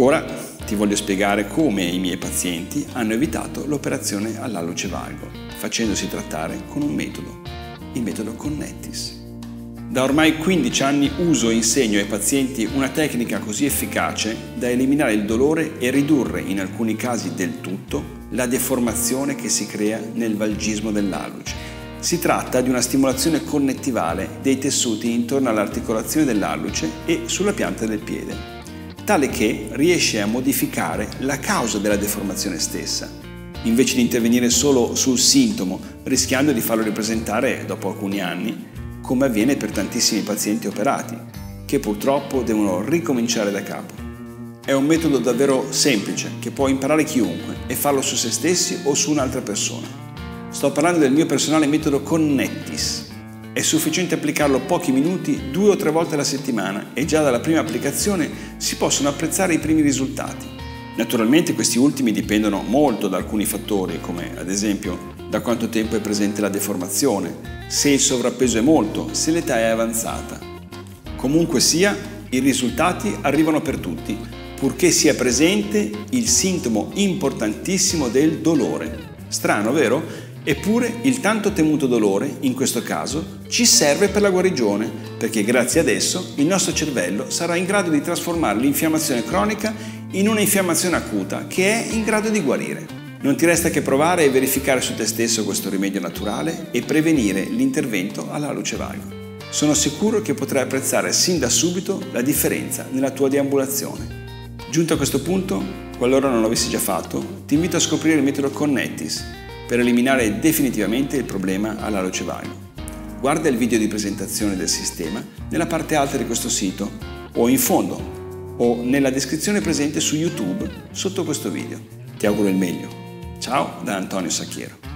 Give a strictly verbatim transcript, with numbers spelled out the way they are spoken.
Ora ti voglio spiegare come i miei pazienti hanno evitato l'operazione all'allocevalgo, facendosi trattare con un metodo, il metodo Connettis. Da ormai quindici anni uso e insegno ai pazienti una tecnica così efficace da eliminare il dolore e ridurre, in alcuni casi del tutto, la deformazione che si crea nel valgismo dell'alluce. Si tratta di una stimolazione connettivale dei tessuti intorno all'articolazione dell'alluce e sulla pianta del piede, tale che riesce a modificare la causa della deformazione stessa, invece di intervenire solo sul sintomo, rischiando di farlo ripresentare dopo alcuni anni, come avviene per tantissimi pazienti operati, che purtroppo devono ricominciare da capo. È un metodo davvero semplice, che può imparare chiunque e farlo su se stessi o su un'altra persona. Sto parlando del mio personale metodo Connettis. È sufficiente applicarlo pochi minuti, due o tre volte alla settimana, e già dalla prima applicazione si possono apprezzare i primi risultati. Naturalmente questi ultimi dipendono molto da alcuni fattori, come ad esempio da quanto tempo è presente la deformazione, se il sovrappeso è molto, se l'età è avanzata. Comunque sia, i risultati arrivano per tutti, purché sia presente il sintomo importantissimo del dolore. Strano, vero? Eppure il tanto temuto dolore, in questo caso, ci serve per la guarigione, perché grazie ad esso il nostro cervello sarà in grado di trasformare l'infiammazione cronica in una infiammazione acuta che è in grado di guarire. Non ti resta che provare e verificare su te stesso questo rimedio naturale e prevenire l'intervento all'allucevalgo. Sono sicuro che potrai apprezzare sin da subito la differenza nella tua deambulazione. Giunto a questo punto, qualora non l'avessi già fatto, ti invito a scoprire il metodo Connettis per eliminare definitivamente il problema all'allucevalgo. Guarda il video di presentazione del sistema nella parte alta di questo sito o in fondo o nella descrizione presente su YouTube sotto questo video. Ti auguro il meglio. Ciao da Antonio Sacchiero.